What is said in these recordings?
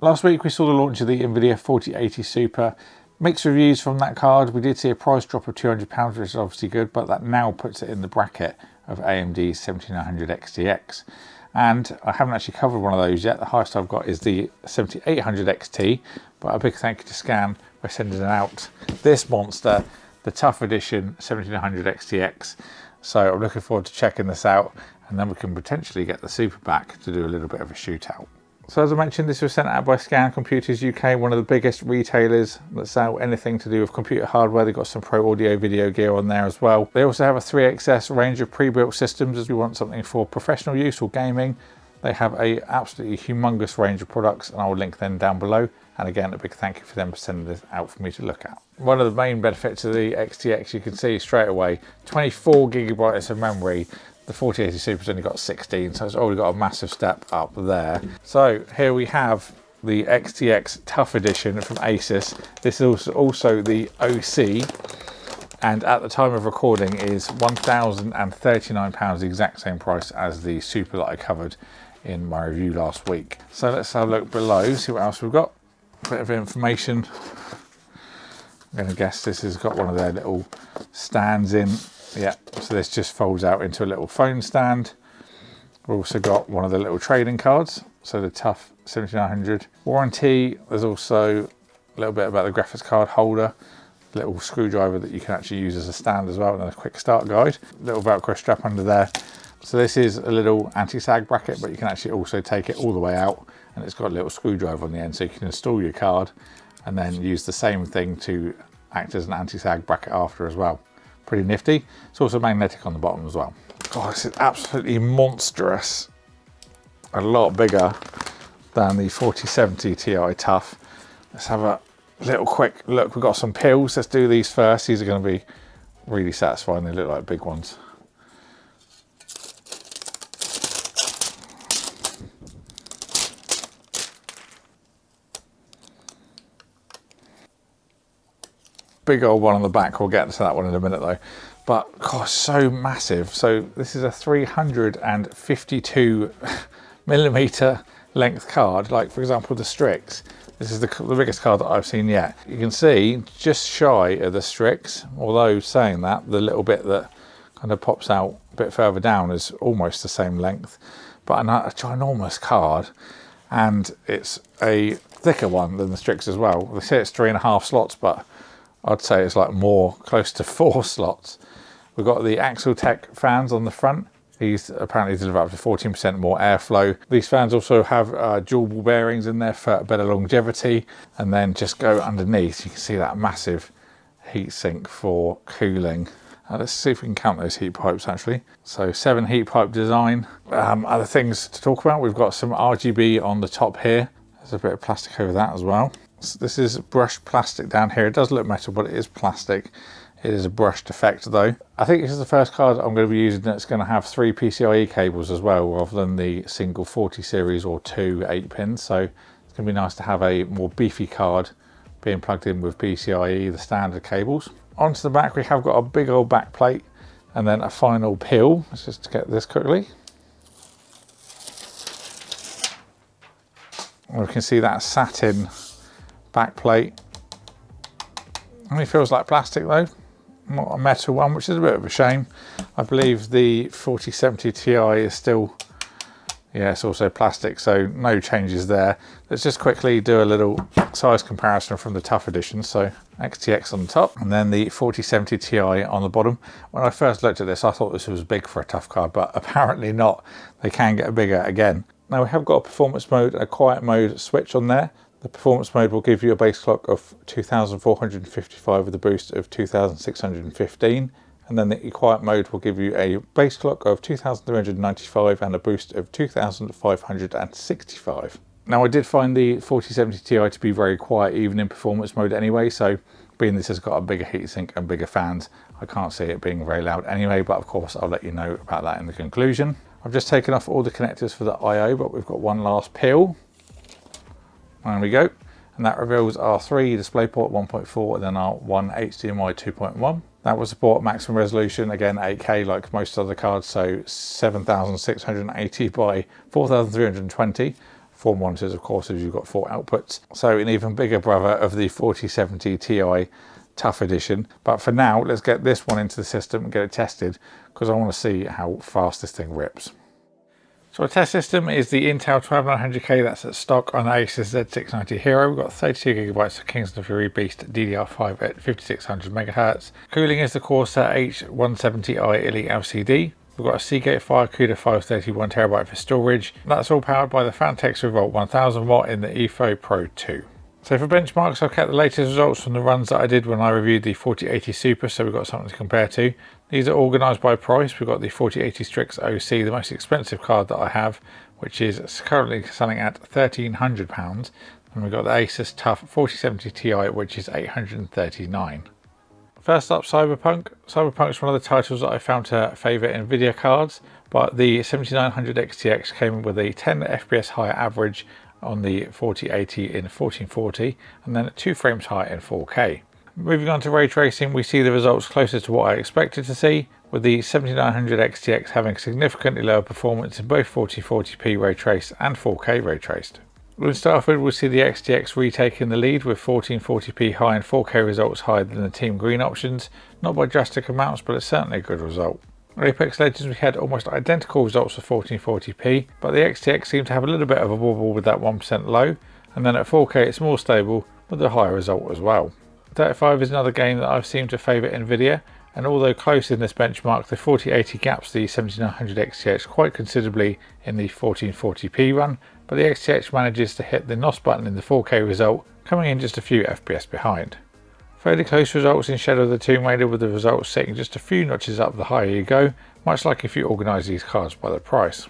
Last week we saw the launch of the NVIDIA 4080 Super. Mixed reviews from that card. We did see a price drop of £200, which is obviously good, but that now puts it in the bracket of AMD's 7900 XTX, and I haven't actually covered one of those yet. The highest I've got is the 7800 XT, but a big thank you to Scan for sending out this monster, the TUF Edition 7900 XTX. So I'm looking forward to checking this out, and then we can potentially get the Super back to do a little bit of a shootout. So as I mentioned, this was sent out by Scan Computers UK, one of the biggest retailers that sell anything to do with computer hardware. They've got some pro audio video gear on there as well. They also have a 3XS range of pre-built systems if you want something for professional use or gaming. They have an absolutely humongous range of products, and I will link them down below. And again, a big thank you for them for sending this out for me to look at. One of the main benefits of the XTX, you can see straight away, 24 gigabytes of memory. The 4080 Super's only got 16, so it's already got a massive step up there. So here we have the XTX TUF Edition from Asus. This is also the OC, and at the time of recording is £1,039, the exact same price as the Super that I covered in my review last week. So let's have a look below, see what else we've got. A bit of information. I'm going to guess this has got one of their little stands in. Yeah, so this just folds out into a little phone stand. We've also got one of the little trading cards, so the TUF 7900 warranty. There's also a little bit about the graphics card holder, a little screwdriver that you can actually use as a stand as well, and a quick start guide, a little Velcro strap under there. So this is a little anti-sag bracket, but you can actually also take it all the way out, and it's got a little screwdriver on the end, so you can install your card and then use the same thing to act as an anti-sag bracket after as well. Pretty nifty. It's also magnetic on the bottom as well. God, this is absolutely monstrous. A lot bigger than the 4070 Ti TUF. Let's have a little quick look. We've got some pills. Let's do these first. These are going to be really satisfying. They look like big ones. Big old one on the back, we'll get to that one in a minute though. But gosh, so massive. So this is a 352 millimeter length card. Like for example, the Strix. This is the biggest card that I've seen yet. You can see just shy of the Strix, although saying that, the little bit that kind of pops out a bit further down is almost the same length, but a ginormous card. And it's a thicker one than the Strix as well. They say it's 3.5 slots, but I'd say it's like more close to 4 slots. We've got the Axial Tech fans on the front. These apparently deliver up to 14% more airflow. These fans also have dual ball bearings in there for better longevity. And then just go underneath, you can see that massive heat sink for cooling. Let's see if we can count those heat pipes actually. So 7 heat pipe design. Other things to talk about, we've got some RGB on the top here. There's a bit of plastic over that as well. So this is brushed plastic down here. It does look metal, but it is plastic. It is a brushed effect though. I think this is the first card I'm going to be using that's going to have 3 PCIe cables as well, rather than the single 40 series or 2 8-pins. So it's going to be nice to have a more beefy card being plugged in with PCIe, the standard cables. Onto the back, we have got a big old back plate and then a final peel. Let's just get this quickly. We can see that satin back plate. Only feels like plastic though, not a metal one, which is a bit of a shame. I believe the 4070 Ti is still, yeah, it's also plastic, so no changes there. Let's just quickly do a little size comparison from the TUF Edition. So XTX on the top and then the 4070 Ti on the bottom. When I first looked at this, I thought this was big for a TUF card, but apparently not. They can get bigger again. Now we have got a performance mode, a quiet mode switch on there. The performance mode will give you a base clock of 2455 with a boost of 2615, and then the quiet mode will give you a base clock of 2395 and a boost of 2565. Now I did find the 4070 Ti to be very quiet even in performance mode anyway, so being this has got a bigger heatsink and bigger fans, I can't see it being very loud anyway, but of course I'll let you know about that in the conclusion. I've just taken off all the connectors for the I/O, but we've got one last peel. There we go, and that reveals our 3 DisplayPort 1.4 and then our 1 HDMI 2.1. That will support maximum resolution, again 8K like most other cards, so 7680 by 4320 Four monitors, of course, as you've got four outputs. So an even bigger brother of the 4070 Ti TUF Edition. But for now, let's get this one into the system and get it tested, because I want to see how fast this thing rips. So our test system is the Intel 12900K, that's at stock, on Asus Z690 Hero. We've got 32GB of Kingston Fury Beast DDR5 at 5600MHz. Cooling is the Corsair H170i Elite LCD. We've got a Seagate FireCuda 531TB for storage. That's all powered by the Phanteks Revolt 1000W in the EVO Pro 2. So for benchmarks, I've kept the latest results from the runs that I did when I reviewed the 4080 Super, so we've got something to compare to. These are organised by price. We've got the 4080 Strix OC, the most expensive card that I have, which is currently selling at £1,300. And we've got the Asus TUF 4070 Ti, which is £839. First up, Cyberpunk. Cyberpunk is one of the titles that I found to favour NVIDIA cards, but the 7900 XTX came with a 10 FPS higher average on the 4080 in 1440, and then 2 frames higher in 4K. Moving on to ray tracing, we see the results closer to what I expected to see, with the 7900 XTX having significantly lower performance in both 4040p ray traced and 4K ray traced. In Starfield, we'll see the XTX retaking the lead with 1440p high and 4K results higher than the Team Green options, not by drastic amounts, but it's certainly a good result. On Apex Legends, we had almost identical results for 1440p, but the XTX seemed to have a little bit of a wobble with that 1% low, and then at 4K it's more stable with a higher result as well. 35 is another game that I've seemed to favour NVIDIA, and although close in this benchmark, the 4080 gaps the 7900 XTX quite considerably in the 1440p run, but the XTX manages to hit the NOS button in the 4K result, coming in just a few FPS behind. Fairly close results in Shadow of the Tomb Raider, with the results sitting just a few notches up the higher you go, much like if you organise these cards by the price.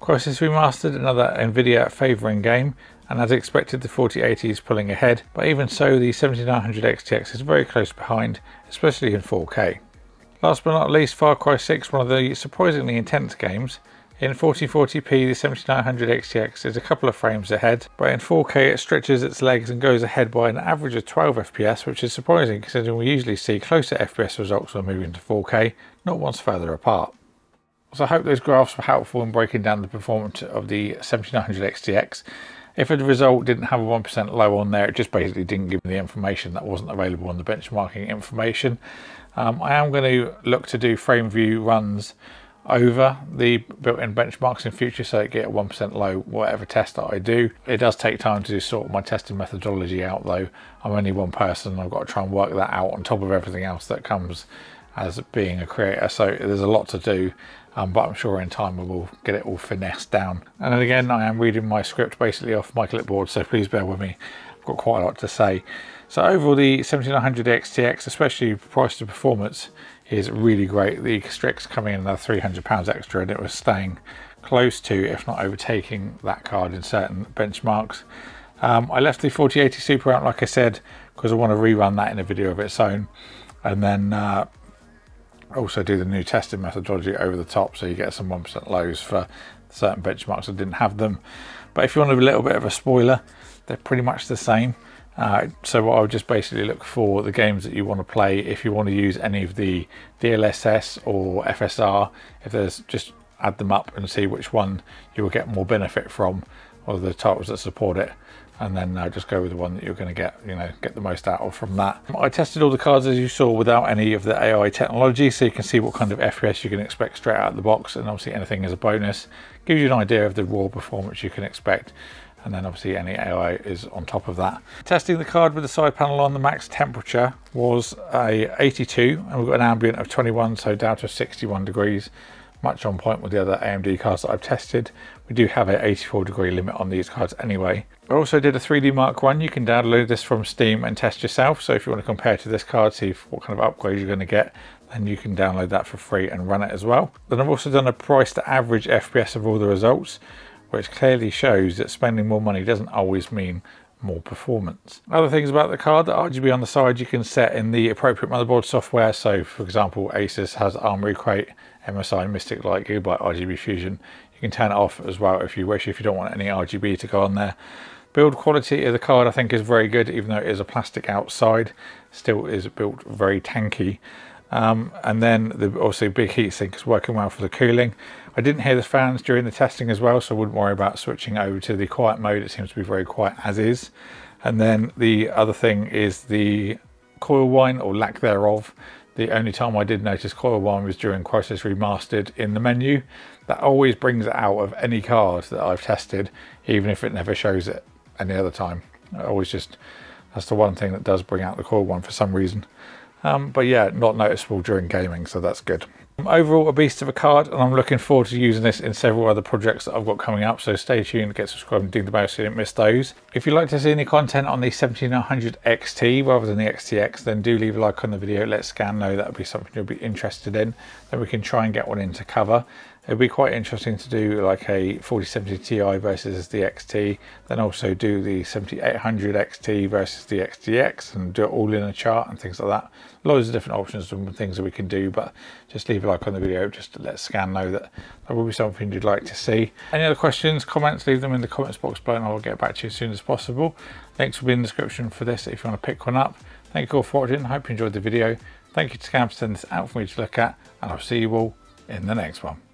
Crysis Remastered, another NVIDIA favouring game, and as expected the 4080 is pulling ahead, but even so the 7900 XTX is very close behind, especially in 4K. Last but not least, Far Cry 6, one of the surprisingly intense games. In 1440p, the 7900 XTX is a couple of frames ahead, but in 4K it stretches its legs and goes ahead by an average of 12 FPS, which is surprising considering we usually see closer FPS results when moving to 4K, not once further apart. So I hope those graphs were helpful in breaking down the performance of the 7900 XTX. If a result didn't have a 1% low on there, it just basically didn't give me the information that wasn't available on the benchmarking information. I am going to look to do FrameView runs over the built-in benchmarks in future, so it get a 1% low whatever test that I do. It does take time to sort my testing methodology out though. I'm only one person and I've got to try and work that out on top of everything else that comes as being a creator, so there's a lot to do, but I'm sure in time we will get it all finessed down. And then again, I am reading my script basically off my clipboard, so please bear with me, I've got quite a lot to say. So overall, the 7900 XTX, especially price to performance, is really great. The Strix coming in another £300 extra, and it was staying close to, if not overtaking, that card in certain benchmarks. I left the 4080 Super out, like I said, because I want to rerun that in a video of its own, and then also do the new testing methodology over the top, so you get some 1% lows for certain benchmarks that didn't have them. But if you want a little bit of a spoiler, they're pretty much the same. So I would just basically look for the games that you want to play. If you want to use any of the DLSS or FSR, if there's, just add them up and see which one you will get more benefit from, or the titles that support it, and then just go with the one that you're going to get, you know, get the most out of from that. I tested all the cards, as you saw, without any of the AI technology, so you can see what kind of FPS you can expect straight out of the box, and obviously anything is a bonus. Gives you an idea of the raw performance you can expect. And then obviously any AI is on top of that. Testing the card with the side panel on, the max temperature was a 82, and we've got an ambient of 21, so down to 61 degrees, much on point with the other AMD cards that I've tested. We do have an 84 degree limit on these cards anyway. I also did a 3D Mark run. You can download this from Steam and test yourself, so if you want to compare to this card, see what kind of upgrades you're going to get, then you can download that for free and run it as well. Then I've also done a price to average FPS of all the results, which clearly shows that spending more money doesn't always mean more performance. Other things about the card, the RGB on the side you can set in the appropriate motherboard software. So for example, Asus has Armoury Crate, MSI, Mystic Light, Gigabyte RGB Fusion. You can turn it off as well if you wish, if you don't want any RGB to go on there. Build quality of the card I think is very good, even though it is a plastic outside, still is built very tanky. And then the also big heatsink is working well for the cooling. I didn't hear the fans during the testing as well, so I wouldn't worry about switching over to the quiet mode. It seems to be very quiet as is. And then the other thing is the coil whine, or lack thereof. The only time I did notice coil whine was during Crysis Remastered in the menu. That always brings it out of any card that I've tested, even if it never shows it any other time. I always just, that's the one thing that does bring out the coil whine for some reason. But yeah, not noticeable during gaming, so that's good. Overall, a beast of a card, and I'm looking forward to using this in several other projects that I've got coming up, so stay tuned, get subscribed and ding the bell so you don't miss those. If you'd like to see any content on the 7900 XT rather than the XTX, then do leave a like on the video, let Scan know that would be something you'll be interested in, then we can try and get one in to cover. It'd be quite interesting to do like a 4070 Ti versus the XT, then also do the 7800 XT versus the XTX and do it all in a chart and things like that. Loads of different options and things that we can do, but just leave a like on the video just to let Scan know that there will be something you'd like to see. Any other questions, comments, leave them in the comments box below and I'll get back to you as soon as possible. Links will be in the description for this if you want to pick one up. Thank you all for watching, hope you enjoyed the video. Thank you to Scan for sending this out for me to look at, and I'll see you all in the next one.